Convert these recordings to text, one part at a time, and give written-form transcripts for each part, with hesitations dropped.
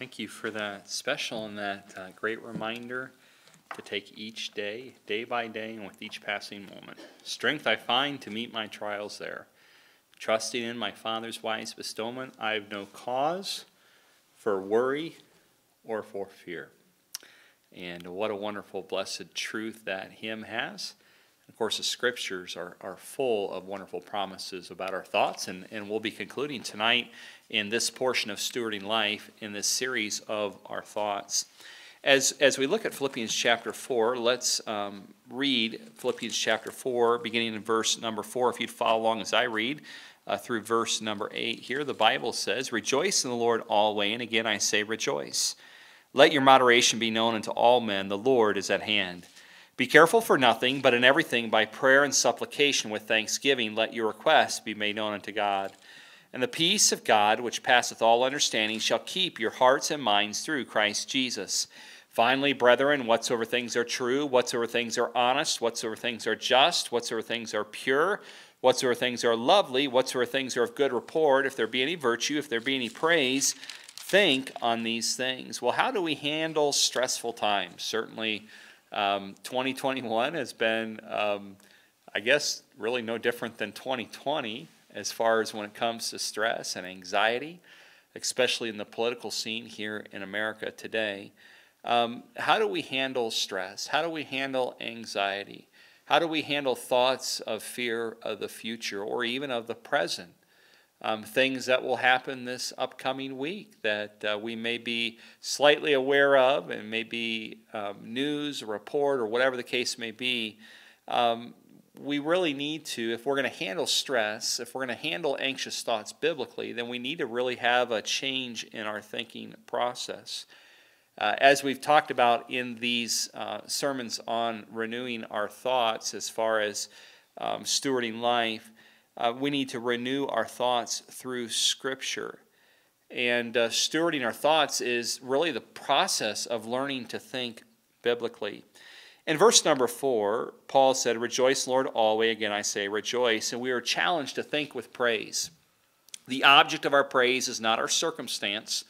Thank you for that special and that great reminder to take each day, day by day, and with each passing moment. Strength I find to meet my trials there. Trusting in my Father's wise bestowment, I have no cause for worry or for fear. And what a wonderful, blessed truth that hymn has. Of course, the scriptures are full of wonderful promises about our thoughts, and we'll be concluding tonight in this portion of Stewarding Life in this series of our thoughts. As we look at Philippians chapter 4, let's read Philippians chapter 4, beginning in verse number 4. If you'd follow along as I read through verse number 8 here, the Bible says, "Rejoice in the Lord always, and again I say rejoice. Let your moderation be known unto all men, the Lord is at hand. Be careful for nothing, but in everything by prayer and supplication with thanksgiving let your requests be made known unto God. And the peace of God, which passeth all understanding, shall keep your hearts and minds through Christ Jesus. Finally, brethren, whatsoever things are true, whatsoever things are honest, whatsoever things are just, whatsoever things are pure, whatsoever things are lovely, whatsoever things are of good report, if there be any virtue, if there be any praise, think on these things." Well, how do we handle stressful times? Certainly, 2021 has been, I guess, really no different than 2020 as far as when it comes to stress and anxiety, especially in the political scene here in America today. How do we handle stress? How do we handle anxiety? How do we handle thoughts of fear of the future or even of the present? Things that will happen this upcoming week that we may be slightly aware of, and maybe news, report, or whatever the case may be. We really need to, if we're going to handle stress, if we're going to handle anxious thoughts biblically, then we need to really have a change in our thinking process. As we've talked about in these sermons on renewing our thoughts as far as stewarding life, we need to renew our thoughts through Scripture. And stewarding our thoughts is really the process of learning to think biblically. In verse number 4, Paul said, "Rejoice, Lord, always. Again, I say rejoice." And we are challenged to think with praise. The object of our praise is not our circumstance,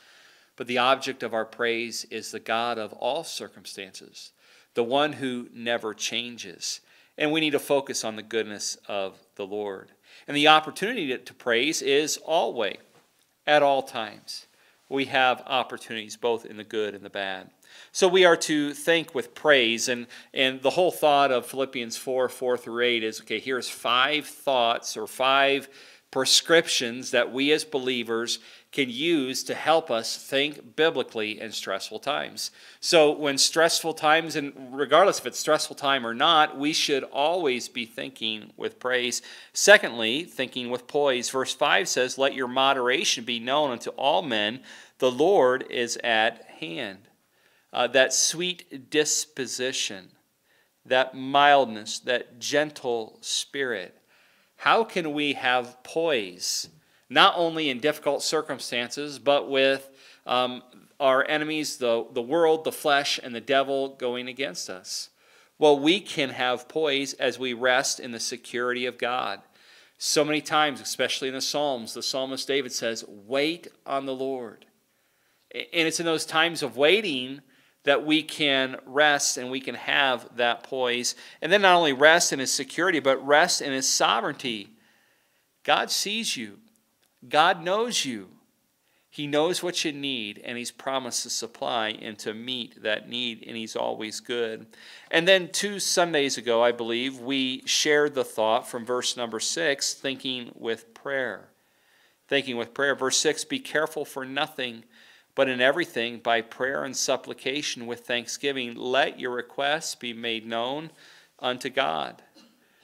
but the object of our praise is the God of all circumstances, the one who never changes. And we need to focus on the goodness of the Lord. And the opportunity to praise is always, at all times. We have opportunities both in the good and the bad. So we are to think with praise. And the whole thought of Philippians 4:4-8 is, okay, here's 5 thoughts or 5 prescriptions that we as believers can use to help us think biblically in stressful times. So when stressful times, and regardless if it's stressful time or not, we should always be thinking with praise. Secondly, thinking with poise. Verse 5 says, "Let your moderation be known unto all men, the Lord is at hand." That sweet disposition, that mildness, that gentle spirit. How can we have poise, not only in difficult circumstances, but with our enemies, the world, the flesh, and the devil going against us? Well, we can have poise as we rest in the security of God. So many times, especially in the Psalms, the psalmist David says, "Wait on the Lord." And it's in those times of waiting that we can rest and we can have that poise. And then not only rest in His security, but rest in His sovereignty. God sees you. God knows you. He knows what you need, and He's promised to supply and to meet that need, and He's always good. And then 2 Sundays ago, I believe, we shared the thought from verse number 6, thinking with prayer. Thinking with prayer. Verse 6, "Be careful for nothing, but in everything, by prayer and supplication with thanksgiving, let your requests be made known unto God."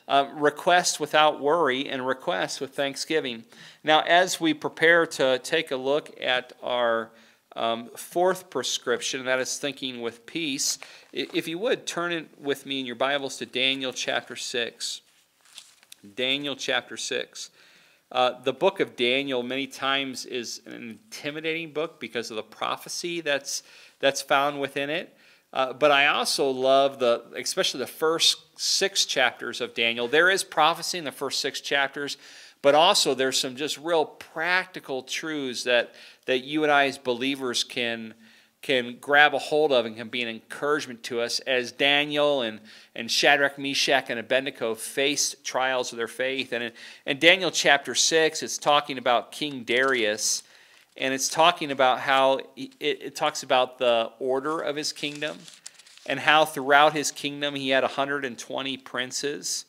Requests without worry and requests with thanksgiving. Now, as we prepare to take a look at our 4th prescription, and that is thinking with peace, if you would, turn in with me in your Bibles to Daniel chapter 6. Daniel chapter 6. The book of Daniel many times is an intimidating book because of the prophecy that's found within it. But I also love, especially the first 6 chapters of Daniel. There is prophecy in the first 6 chapters, But also there's some just real practical truths that you and I as believers can grab a hold of and can be an encouragement to us as Daniel and Shadrach, Meshach, and Abednego faced trials of their faith. And in Daniel chapter 6, it's talking about King Darius, and it's talking about how it talks about the order of his kingdom and how throughout his kingdom he had 120 princes,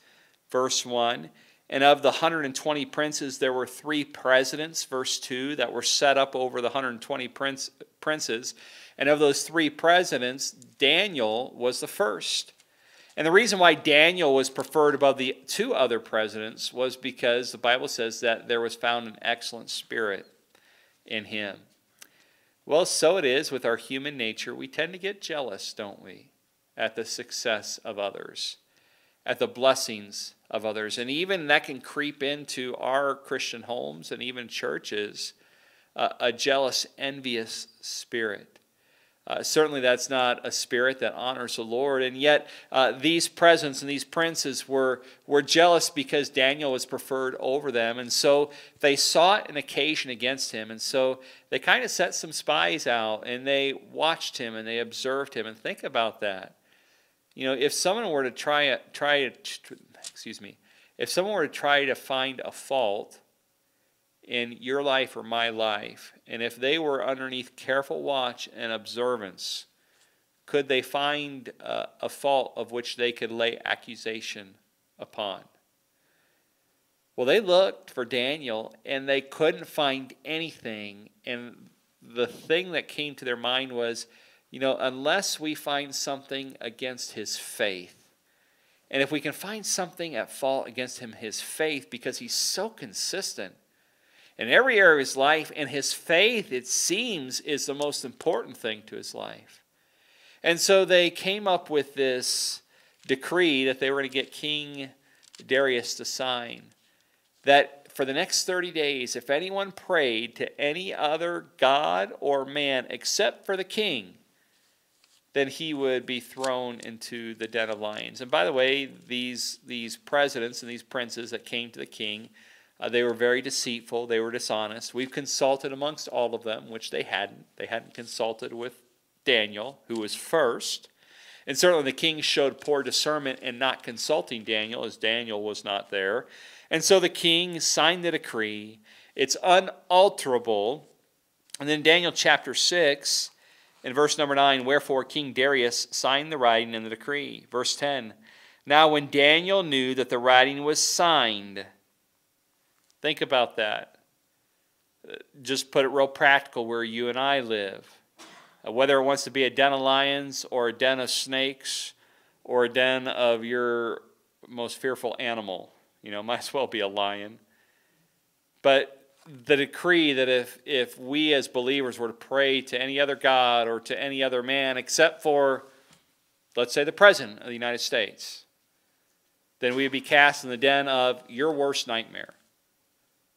verse 1. And of the 120 princes, there were 3 presidents, verse 2, that were set up over the 120 princes. And of those 3 presidents, Daniel was the first. And the reason why Daniel was preferred above the 2 other presidents was because the Bible says that there was found an excellent spirit in him. Well, so it is with our human nature. We tend to get jealous, don't we, at the success of others, at the blessings of others. And even that can creep into our Christian homes and even churches, a jealous, envious spirit. Certainly that's not a spirit that honors the Lord. And yet these presidents and these princes were jealous because Daniel was preferred over them. And so they sought an occasion against him. And so they kind of set some spies out, and they watched him and they observed him. And think about that. You know, if someone were to try to find a fault in your life or my life, and if they were underneath careful watch and observance, could they find a fault of which they could lay accusation upon? Well, they looked for Daniel, and they couldn't find anything. And the thing that came to their mind was, you know, unless we find something against his faith, and if we can find something at fault against him, his faith, because he's so consistent in every area of his life, and his faith, it seems, is the most important thing to his life. And so they came up with this decree that they were going to get King Darius to sign, that for the next 30 days, if anyone prayed to any other god or man except for the king, then he would be thrown into the den of lions. And by the way, these presidents and these princes that came to the king, they were very deceitful. They were dishonest. We've consulted amongst all of them, which they hadn't. They hadn't consulted with Daniel, who was first. And certainly the king showed poor discernment in not consulting Daniel, as Daniel was not there. And so the king signed the decree. It's unalterable. And then Daniel chapter 6, in verse number 9, wherefore King Darius signed the writing and the decree. Verse 10, now when Daniel knew that the writing was signed, think about that. Just put it real practical where you and I live. Whether it wants to be a den of lions or a den of snakes or a den of your most fearful animal, you know, might as well be a lion. But the decree that if we as believers were to pray to any other god or to any other man except for, let's say, the president of the United States, then we would be cast in the den of your worst nightmare,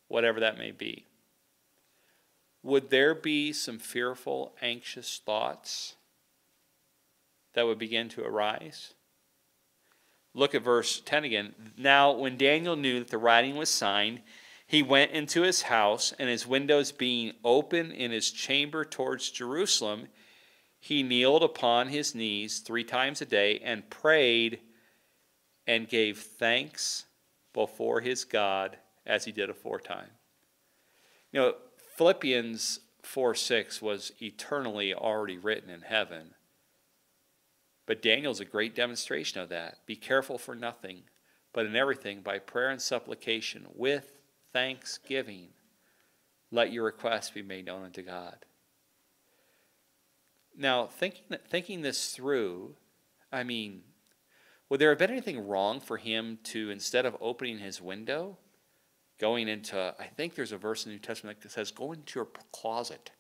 whatever that may be. Would there be some fearful, anxious thoughts that would begin to arise? Look at verse 10 again. Now when Daniel knew that the writing was signed, he went into his house, and his windows being open in his chamber towards Jerusalem, he kneeled upon his knees 3 times a day and prayed and gave thanks before his God as he did aforetime. You know, Philippians 4:6 was eternally already written in heaven. But Daniel's a great demonstration of that. Be careful for nothing, but in everything by prayer and supplication with thanksgiving, let your requests be made known unto God. Now, thinking this through, I mean, would there have been anything wrong for him to, instead of opening his window, going into, I think there's a verse in the New Testament that says, go into your closet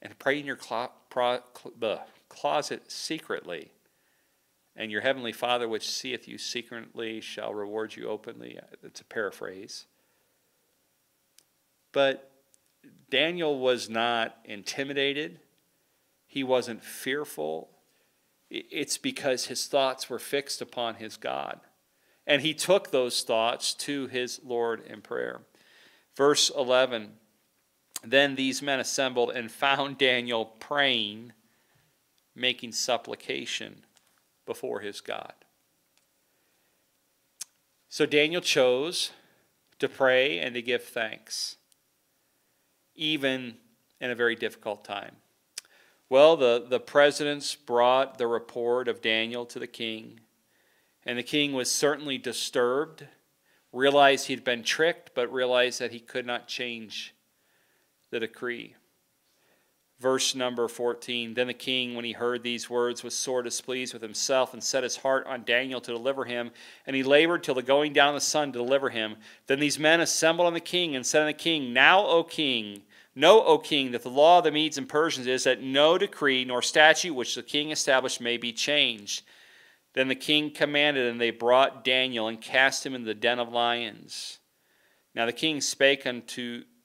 and pray in your closet secretly, and your heavenly Father which seeth you secretly shall reward you openly. It's a paraphrase. But Daniel was not intimidated. He wasn't fearful. It's because his thoughts were fixed upon his God. And he took those thoughts to his Lord in prayer. Verse 11, then these men assembled and found Daniel praying, making supplication before his God. So Daniel chose to pray and to give thanks, even in a very difficult time. Well, the presidents brought the report of Daniel to the king, and the king was certainly disturbed, realized he'd been tricked, but realized that he could not change the decree. Verse number 14, then the king, when he heard these words, was sore displeased with himself and set his heart on Daniel to deliver him, and he labored till the going down of the sun to deliver him. Then these men assembled on the king and said unto the king, now, O king, know, O king, that the law of the Medes and Persians is that no decree nor statute which the king established may be changed. Then the king commanded, and they brought Daniel and cast him into the den of lions. Now the king spake and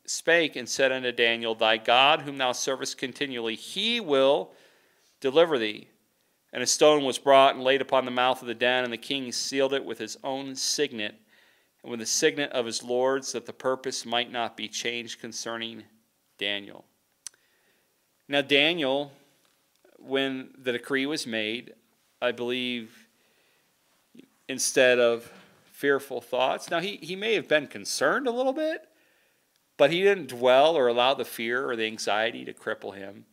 said unto Daniel, thy God, whom thou servest continually, he will deliver thee. And a stone was brought and laid upon the mouth of the den, and the king sealed it with his own signet, and with the signet of his lords, that the purpose might not be changed concerning Daniel. Now Daniel, when the decree was made, I believe, instead of fearful thoughts. Now, he may have been concerned a little bit, but he didn't dwell or allow the fear or the anxiety to cripple him.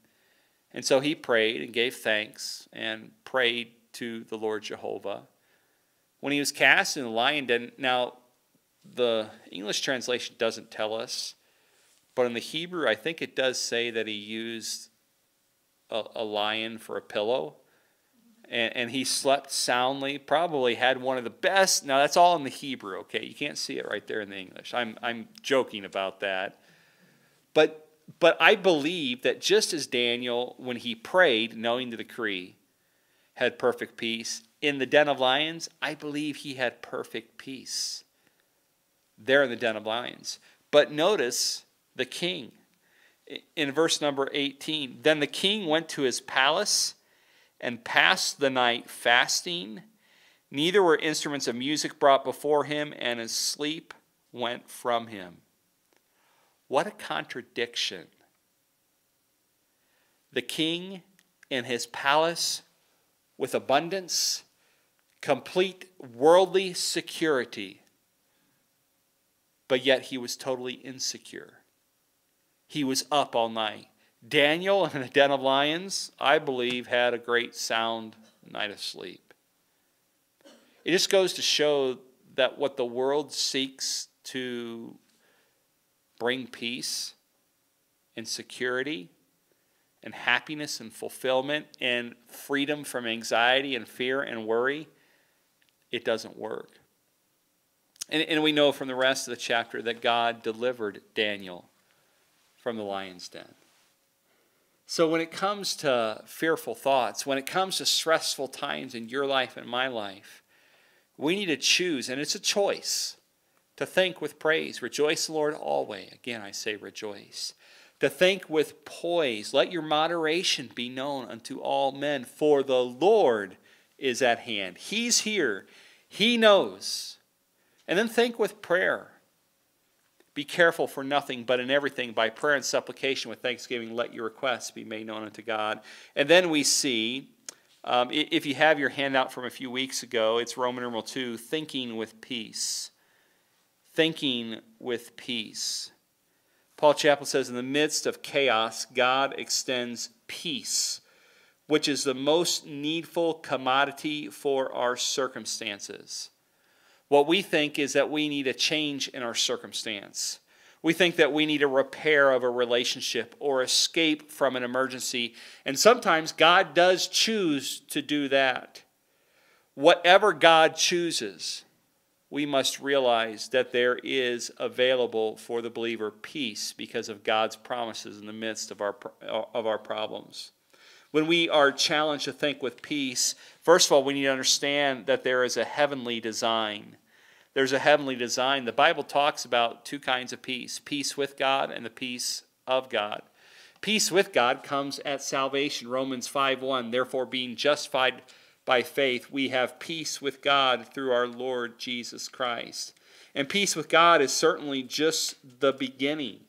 And so he prayed and gave thanks and prayed to the Lord Jehovah. When he was cast in the lion den, now, the English translation doesn't tell us, but in the Hebrew, I think it does say that he used a lion for a pillow. And he slept soundly, probably had one of the best. Now, that's all in the Hebrew, okay? You can't see it right there in the English. I'm joking about that. But I believe that just as Daniel, when he prayed, knowing the decree, had perfect peace, in the den of lions, I believe he had perfect peace there in the den of lions. But notice the king. In verse number 18, then the king went to his palace and passed the night fasting, neither were instruments of music brought before him, and his sleep went from him. What a contradiction. The king in his palace with abundance, complete worldly security, but yet he was totally insecure. He was up all night. Daniel in the den of lions, I believe, had a great sound night of sleep. It just goes to show that what the world seeks to bring peace and security and happiness and fulfillment and freedom from anxiety and fear and worry, it doesn't work. And we know from the rest of the chapter that God delivered Daniel from the lion's den. So when it comes to fearful thoughts, when it comes to stressful times in your life and my life, we need to choose, and it's a choice, to think with praise. Rejoice, Lord, always. Again, I say rejoice. To think with poise. Let your moderation be known unto all men, for the Lord is at hand. He's here. He knows. And then think with prayer. Be careful for nothing, but in everything, by prayer and supplication with thanksgiving, let your requests be made known unto God. And then we see, if you have your handout from a few weeks ago, it's Roman numeral 2, thinking with peace. Thinking with peace. Paul Chappell says, in the midst of chaos, God extends peace, which is the most needful commodity for our circumstances. What we think is that we need a change in our circumstance. We think that we need a repair of a relationship or escape from an emergency. And sometimes God does choose to do that. Whatever God chooses, we must realize that there is available for the believer peace because of God's promises in the midst of our problems. When we are challenged to think with peace, first of all, we need to understand that there is a heavenly design. There's a heavenly design. The Bible talks about two kinds of peace, peace with God and the peace of God. Peace with God comes at salvation, Romans 5:1, therefore being justified by faith, we have peace with God through our Lord Jesus Christ. And peace with God is certainly just the beginning.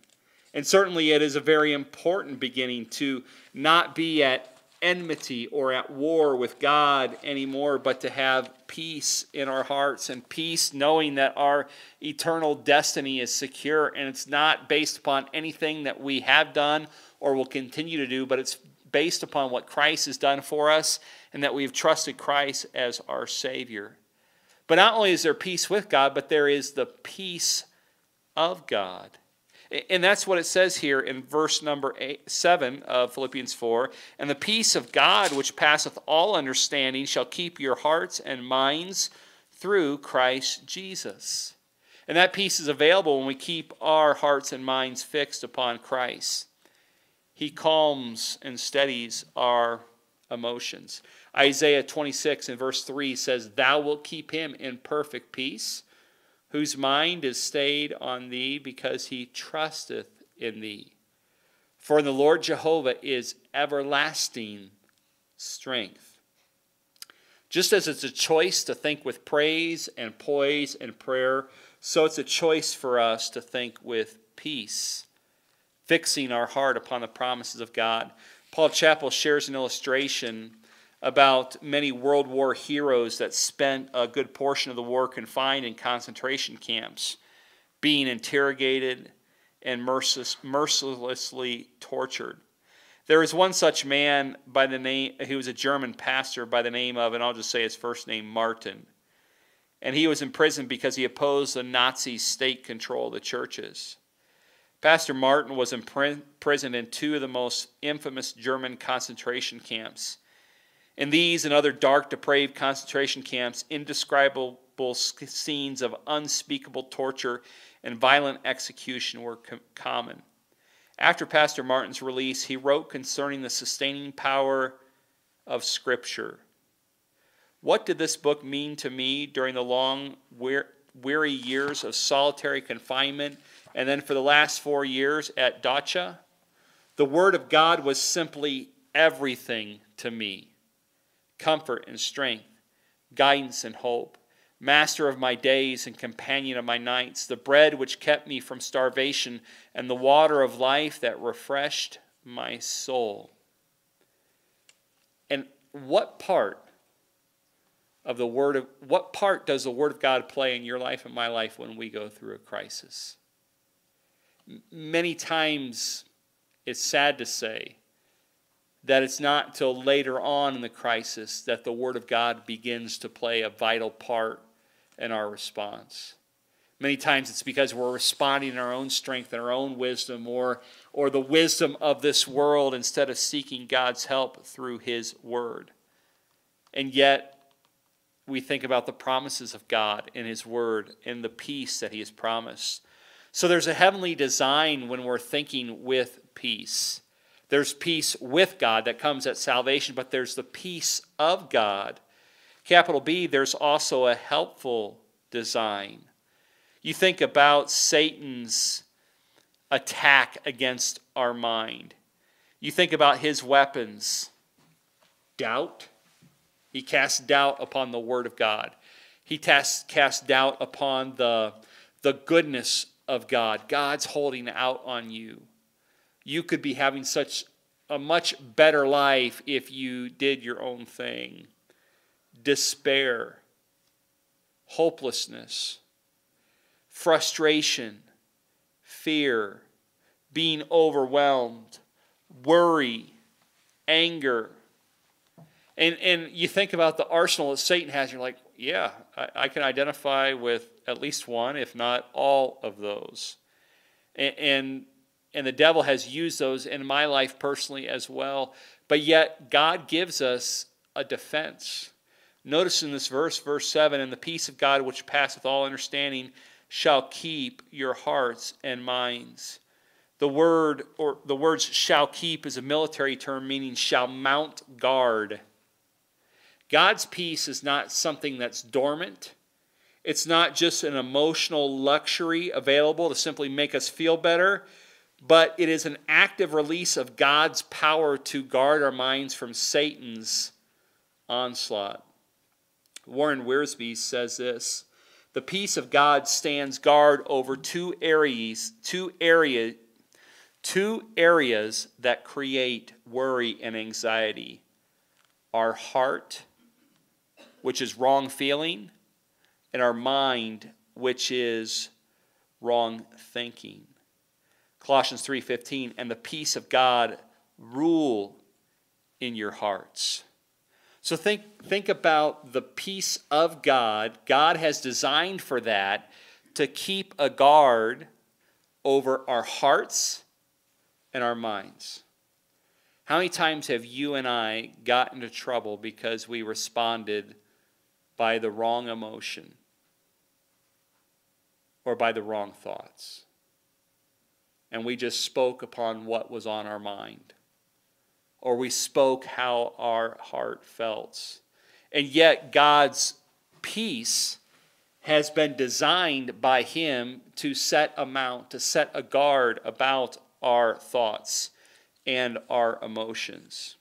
And certainly it is a very important beginning to not be at enmity or at war with God anymore, but to have peace in our hearts, and peace knowing that our eternal destiny is secure, and it's not based upon anything that we have done or will continue to do, but it's based upon what Christ has done for us and that we've trusted Christ as our Savior. But not only is there peace with God, but there is the peace of God. And that's what it says here in verse number 7 of Philippians 4. And the peace of God, which passeth all understanding, shall keep your hearts and minds through Christ Jesus. And that peace is available when we keep our hearts and minds fixed upon Christ. He calms and steadies our emotions. Isaiah 26 and verse 3 says, "Thou wilt keep him in perfect peace, whose mind is stayed on thee, because he trusteth in thee. For in the Lord Jehovah is everlasting strength." Just as it's a choice to think with praise and poise and prayer, so it's a choice for us to think with peace, fixing our heart upon the promises of God. Paul Chappell shares an illustration about many World War heroes that spent a good portion of the war confined in concentration camps, being interrogated and mercilessly tortured. There is one such man by the name, he was a German pastor by the name of, and I'll just say his first name, Martin. And he was imprisoned because he opposed the Nazi state control of the churches. Pastor Martin was imprisoned in two of the most infamous German concentration camps. In these and other dark, depraved concentration camps, indescribable scenes of unspeakable torture and violent execution were common. After Pastor Martin's release, he wrote concerning the sustaining power of Scripture. "What did this book mean to me during the long, weary years of solitary confinement, and then for the last 4 years at Dachau? The Word of God was simply everything to me. Comfort and strength, guidance and hope, master of my days and companion of my nights, the bread which kept me from starvation, and the water of life that refreshed my soul." And what part does the Word of God play in your life and my life when we go through a crisis? Many times, it's sad to say, that it's not until later on in the crisis that the Word of God begins to play a vital part in our response. Many times it's because we're responding in our own strength and our own wisdom, or the wisdom of this world, instead of seeking God's help through His Word. And yet we think about the promises of God in His Word and the peace that He has promised. So there's a heavenly design when we're thinking with peace. There's peace with God that comes at salvation, but there's the peace of God. Capital B, there's also a helpful design. You think about Satan's attack against our mind. You think about his weapons. Doubt. He casts doubt upon the Word of God. He casts doubt upon the goodness of God. God's holding out on you. You could be having such a much better life if you did your own thing. Despair, hopelessness, frustration, fear, being overwhelmed, worry, anger. And you think about the arsenal that Satan has, you're like, yeah, I can identify with at least one, if not all of those. And the devil has used those in my life personally as well. But yet, God gives us a defense. Notice in this verse, verse 7, "And the peace of God which passeth all understanding shall keep your hearts and minds." The words "shall keep" is a military term meaning shall mount guard. God's peace is not something that's dormant. It's not just an emotional luxury available to simply make us feel better, but it is an active release of God's power to guard our minds from Satan's onslaught. Warren Wiersbe says this: the peace of God stands guard over two areas that create worry and anxiety: our heart, which is wrong feeling, and our mind, which is wrong thinking. Colossians 3:15, and the peace of God rule in your hearts. So think about the peace of God. God has designed for that to keep a guard over our hearts and our minds. How many times have you and I got into trouble because we responded by the wrong emotion or by the wrong thoughts? And we just spoke upon what was on our mind, or we spoke how our heart felt. And yet God's peace has been designed by him to set a guard about our thoughts and our emotions.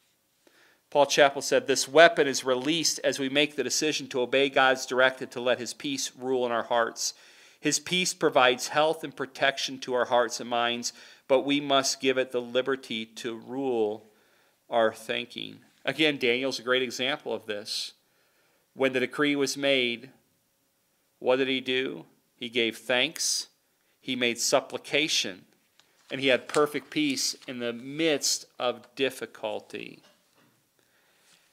Paul Chappell said, this weapon is released as we make the decision to obey God's directive to let his peace rule in our hearts. His peace provides health and protection to our hearts and minds, but we must give it the liberty to rule our thinking. Again, Daniel's a great example of this. When the decree was made, what did he do? He gave thanks, he made supplication, and he had perfect peace in the midst of difficulty.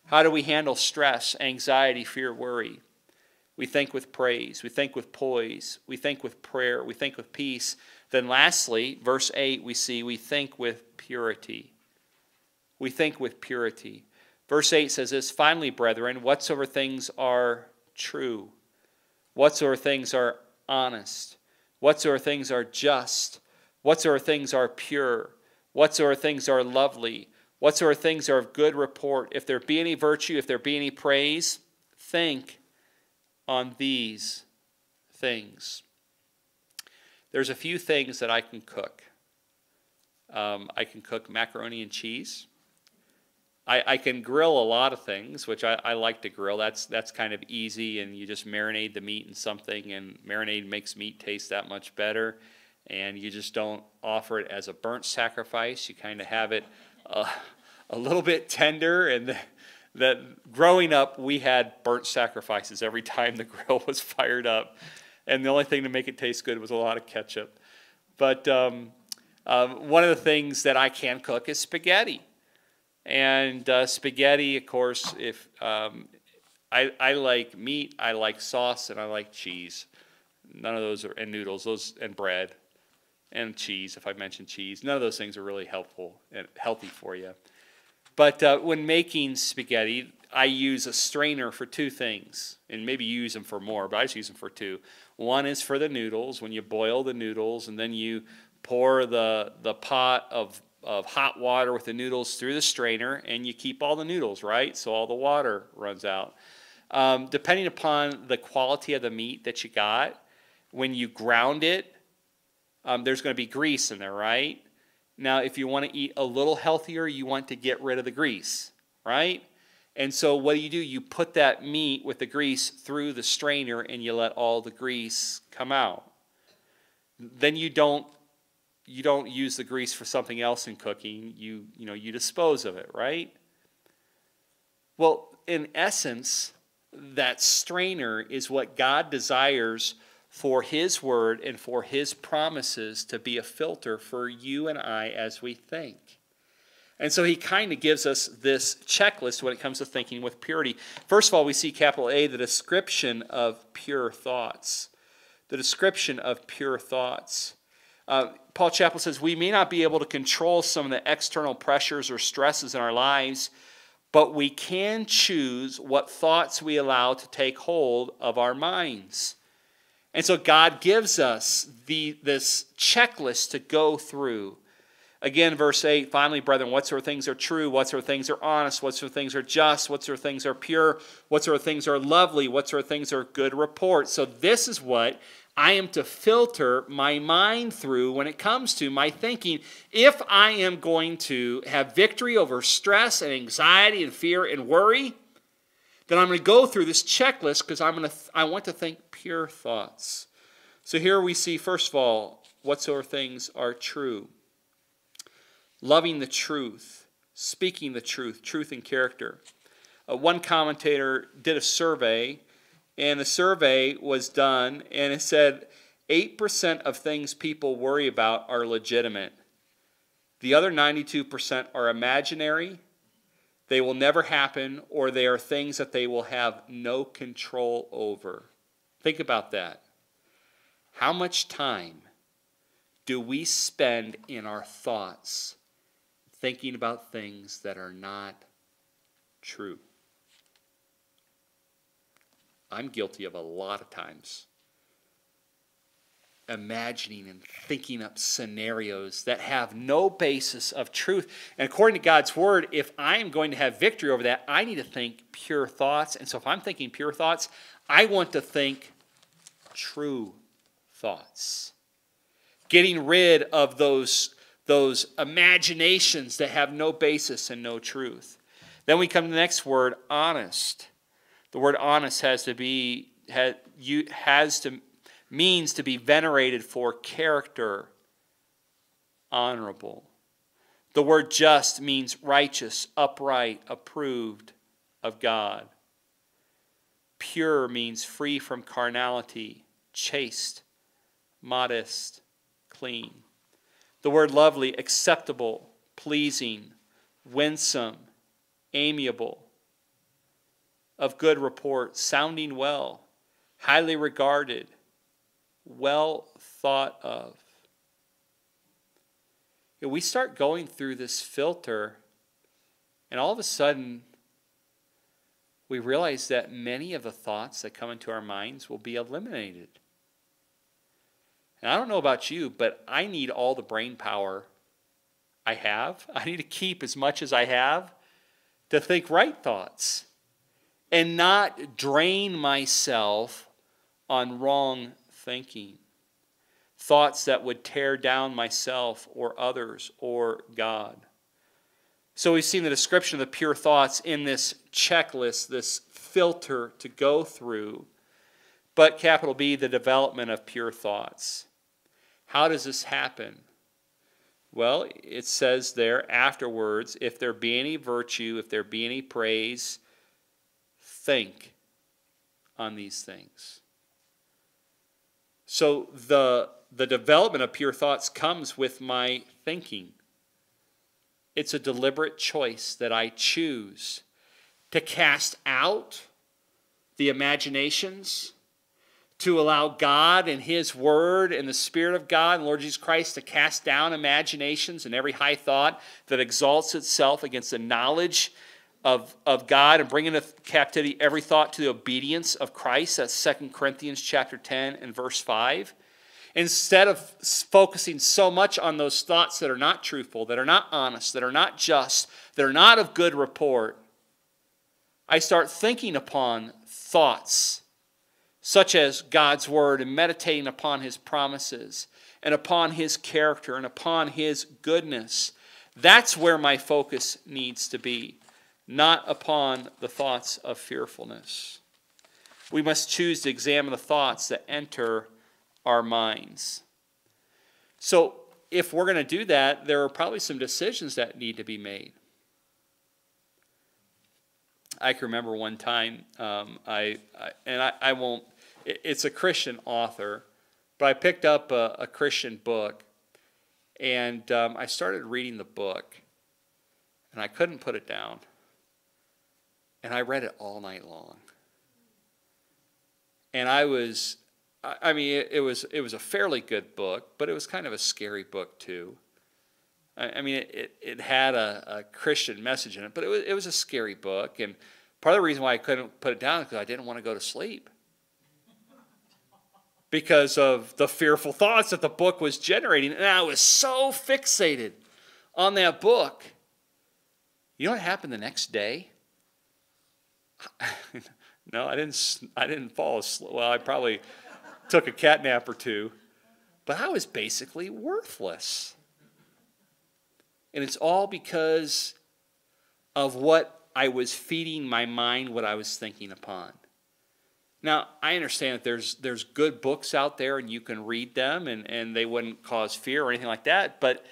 How do we handle stress, anxiety, fear, worry? We think with praise, we think with poise, we think with prayer, we think with peace. Then lastly, verse 8, we see we think with purity. We think with purity. Verse 8 says this: finally, brethren, whatsoever things are true, whatsoever things are honest, whatsoever things are just, whatsoever things are pure, whatsoever things are lovely, whatsoever things are of good report, if there be any virtue, if there be any praise, think on these things. There's a few things that I can cook. I can cook macaroni and cheese. I can grill a lot of things, which I like to grill. That's kind of easy, and you just marinate the meat in something, and marinade makes meat taste that much better, and you just don't offer it as a burnt sacrifice. You kind of have it a little bit tender. And that growing up, we had burnt sacrifices every time the grill was fired up, and the only thing to make it taste good was a lot of ketchup. But one of the things that I can cook is spaghetti. And spaghetti, of course, if I like meat, I like sauce, and I like cheese. None of those are, and noodles, those, and bread, and cheese. If I mention cheese, none of those things are really helpful and healthy for you. But when making spaghetti, I use a strainer for two things, and maybe you use them for more, but I just use them for two. One is for the noodles, when you boil the noodles, and then you pour the pot of hot water with the noodles through the strainer, and you keep all the noodles, right? So all the water runs out. Depending upon the quality of the meat that you got, when you ground it, there's going to be grease in there, right? Now, if you want to eat a little healthier, you want to get rid of the grease, right? And so what do? You put that meat with the grease through the strainer, and you let all the grease come out. Then you don't use the grease for something else in cooking. You dispose of it, right? Well, in essence, that strainer is what God desires for his word and for his promises to be a filter for you and I as we think. And so he kind of gives us this checklist when it comes to thinking with purity. First of all, we see capital A, the description of pure thoughts. The description of pure thoughts. Paul Chappell says, we may not be able to control some of the external pressures or stresses in our lives, but we can choose what thoughts we allow to take hold of our minds. And so God gives us this checklist to go through. Again, verse 8, finally, brethren, whatsoever things are true, whatsoever things are honest, whatsoever things are just, whatsoever things are pure, whatsoever things are lovely, whatsoever things are good report. So this is what I am to filter my mind through when it comes to my thinking, if I am going to have victory over stress and anxiety and fear and worry, Then I'm going to go through this checklist because I want to think pure thoughts. So here we see, first of all, whatsoever things are true. Loving the truth, speaking the truth, truth in character. One commentator did a survey, and the survey was done, and it said 8% of things people worry about are legitimate. The other 92% are imaginary. They will never happen, or they are things that they will have no control over. Think about that. How much time do we spend in our thoughts thinking about things that are not true? I'm guilty of a lot of times imagining and thinking up scenarios that have no basis of truth. And according to God's word, if I am going to have victory over that, I need to think pure thoughts. And so if I'm thinking pure thoughts, I want to think true thoughts. Getting rid of those imaginations that have no basis and no truth. Then we come to the next word, honest. The word honest means to be venerated for character, honorable. The word just means righteous, upright, approved of God. Pure means free from carnality, chaste, modest, clean. The word lovely, acceptable, pleasing, winsome, amiable, of good report, sounding well, highly regarded, well thought of. If we start going through this filter, and all of a sudden, we realize that many of the thoughts that come into our minds will be eliminated. And I don't know about you, but I need all the brain power I have. I need to keep as much as I have to think right thoughts and not drain myself on wrong thinking, thoughts that would tear down myself or others or God. So we've seen the description of the pure thoughts in this checklist, this filter to go through, but capital B, the development of pure thoughts. How does this happen? Well, it says there afterwards, if there be any virtue, if there be any praise, think on these things. So the development of pure thoughts comes with my thinking. It's a deliberate choice that I choose to cast out the imaginations, to allow God and His Word and the Spirit of God and Lord Jesus Christ to cast down imaginations and every high thought that exalts itself against the knowledge of God, and bring into captivity every thought to the obedience of Christ. That's 2 Corinthians chapter 10 and verse 5. Instead of focusing so much on those thoughts that are not truthful, that are not honest, that are not just, that are not of good report, I start thinking upon thoughts such as God's word and meditating upon His promises and upon His character and upon His goodness. That's where my focus needs to be, not upon the thoughts of fearfulness. We must choose to examine the thoughts that enter our minds. So if we're going to do that, there are probably some decisions that need to be made. I can remember one time, I won't, it's a Christian author, but I picked up a Christian book, and I started reading the book, and I couldn't put it down. And I read it all night long. And it was a fairly good book, but it was kind of a scary book too. It had a Christian message in it, but it was a scary book. And part of the reason why I couldn't put it down is because I didn't want to go to sleep because of the fearful thoughts that the book was generating. And I was so fixated on that book. You know what happened the next day? No, I didn't fall asleep. Well, I probably took a cat nap or two, but I was basically worthless. And it's all because of what I was feeding my mind what I was thinking upon. Now, I understand that there's good books out there and you can read them and they wouldn't cause fear or anything like that, but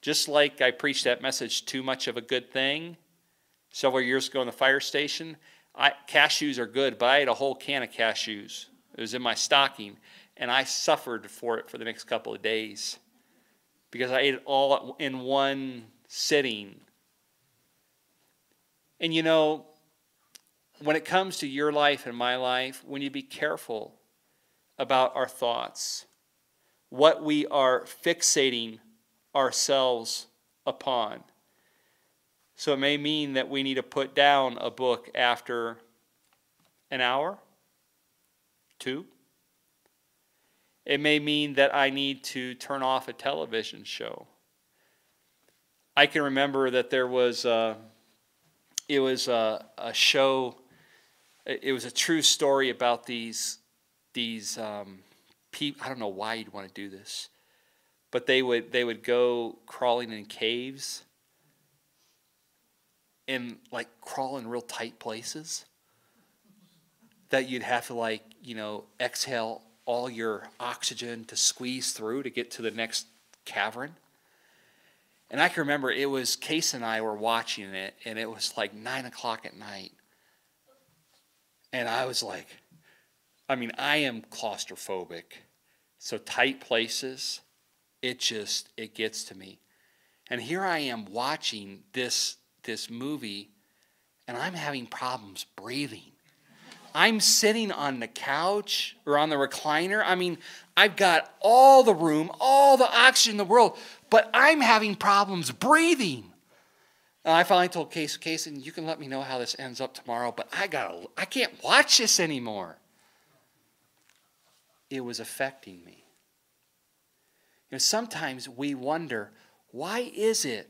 just like I preached that message, Too Much of a Good Thing, several years ago in the fire station, cashews are good, but I ate a whole can of cashews. It was in my stocking, and I suffered for it for the next couple of days because I ate it all in one sitting. And you know, when it comes to your life and my life, we need to be careful about our thoughts, what we are fixating ourselves upon. So it may mean that we need to put down a book after an hour, two. It may mean that I need to turn off a television show. I can remember that there was a show. It was a true story about these people. I don't know why you'd want to do this, but they would go crawling in caves and like crawl in real tight places that you'd have to like, you know, exhale all your oxygen to squeeze through to get to the next cavern. And I can remember it was Case and I were watching it, and it was like 9 o'clock at night. And I was like, I mean, I am claustrophobic. So tight places, it gets to me. And here I am watching this movie, and I'm having problems breathing. I'm sitting on the couch or on the recliner. I mean, I've got all the room, all the oxygen in the world, but I'm having problems breathing. And I finally told Casey, you can let me know how this ends up tomorrow, but I can't watch this anymore. It was affecting me. You know, sometimes we wonder, why is it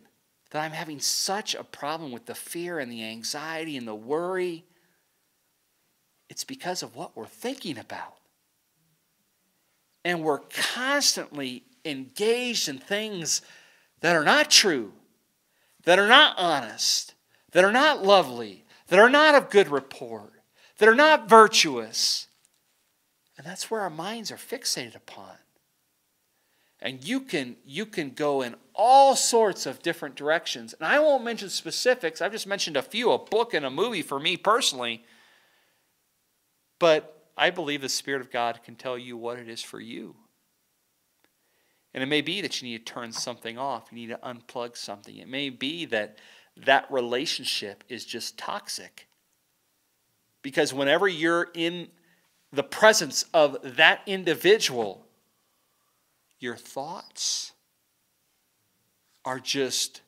that I'm having such a problem with the fear and the anxiety and the worry? It's because of what we're thinking about. And we're constantly engaged in things that are not true, that are not honest, that are not lovely, that are not of good report, that are not virtuous. And that's where our minds are fixated upon. And you can go in all sorts of different directions. And I won't mention specifics. I've just mentioned a few, a book and a movie for me personally. But I believe the Spirit of God can tell you what it is for you. And it may be that you need to turn something off. You need to unplug something. It may be that that relationship is just toxic. Because whenever you're in the presence of that individual, your thoughts are just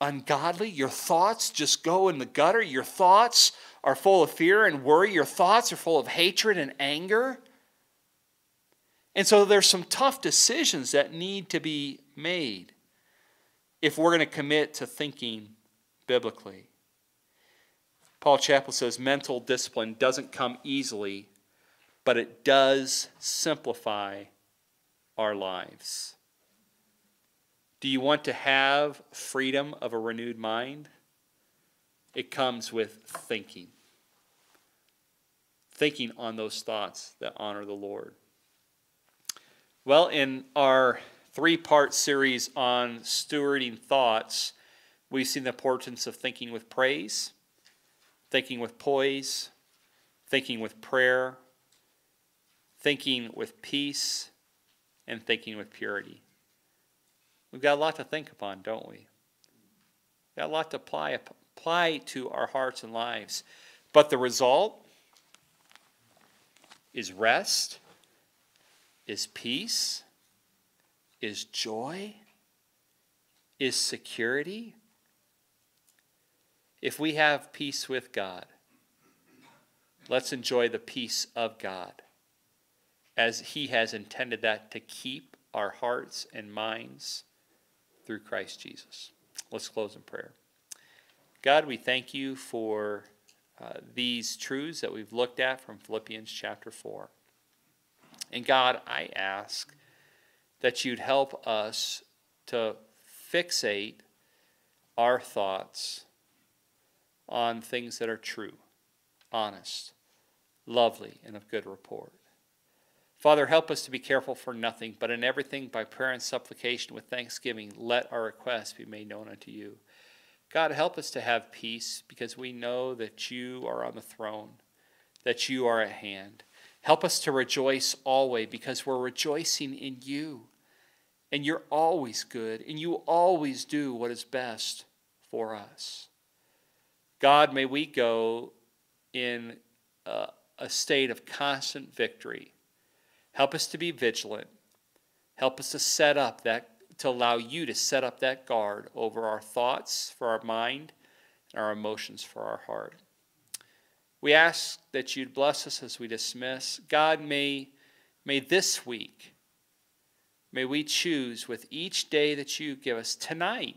ungodly. Your thoughts just go in the gutter. Your thoughts are full of fear and worry. Your thoughts are full of hatred and anger. And so there's some tough decisions that need to be made if we're going to commit to thinking biblically. Paul Chappell says, mental discipline doesn't come easily, but it does simplify our lives. Do you want to have freedom of a renewed mind? It comes with thinking. Thinking on those thoughts that honor the Lord. Well, in our three-part series on stewarding thoughts, we've seen the importance of thinking with praise, thinking with poise, thinking with prayer, thinking with peace, and thinking with purity. We've got a lot to think upon, don't we? We've got a lot to apply to our hearts and lives. But the result is rest, is peace, is joy, is security. If we have peace with God, let's enjoy the peace of God as He has intended that to keep our hearts and minds through Christ Jesus. Let's close in prayer. God, we thank you for these truths that we've looked at from Philippians chapter 4. And God, I ask that you'd help us to fixate our thoughts on things that are true, honest, lovely, and of good report. Father, help us to be careful for nothing, but in everything by prayer and supplication with thanksgiving, let our requests be made known unto you. God, help us to have peace because we know that you are on the throne, that you are at hand. Help us to rejoice always because we're rejoicing in you. And you're always good, and you always do what is best for us. God, may we go in a state of constant victory. Help us to be vigilant. Help us to set up that, to allow you to set up that guard over our thoughts for our mind and our emotions for our heart. We ask that you'd bless us as we dismiss. God, may this week, may we choose with each day that you give us tonight,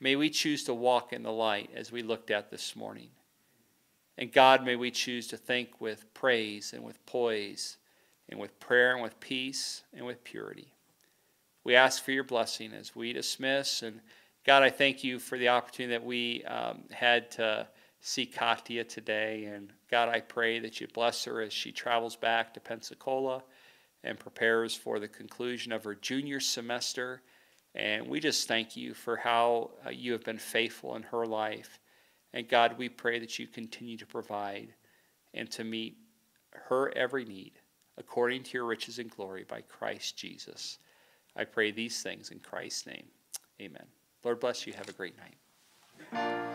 may we choose to walk in the light as we looked at this morning. And God, may we choose to think with praise and with poise and with prayer and with peace and with purity. We ask for your blessing as we dismiss. And God, I thank you for the opportunity that we had to see Katia today. And God, I pray that you bless her as she travels back to Pensacola and prepares for the conclusion of her junior semester. And we just thank you for how you have been faithful in her life. And God, we pray that you continue to provide and to meet her every need according to your riches and glory by Christ Jesus. I pray these things in Christ's name. Amen. Lord bless you. Have a great night.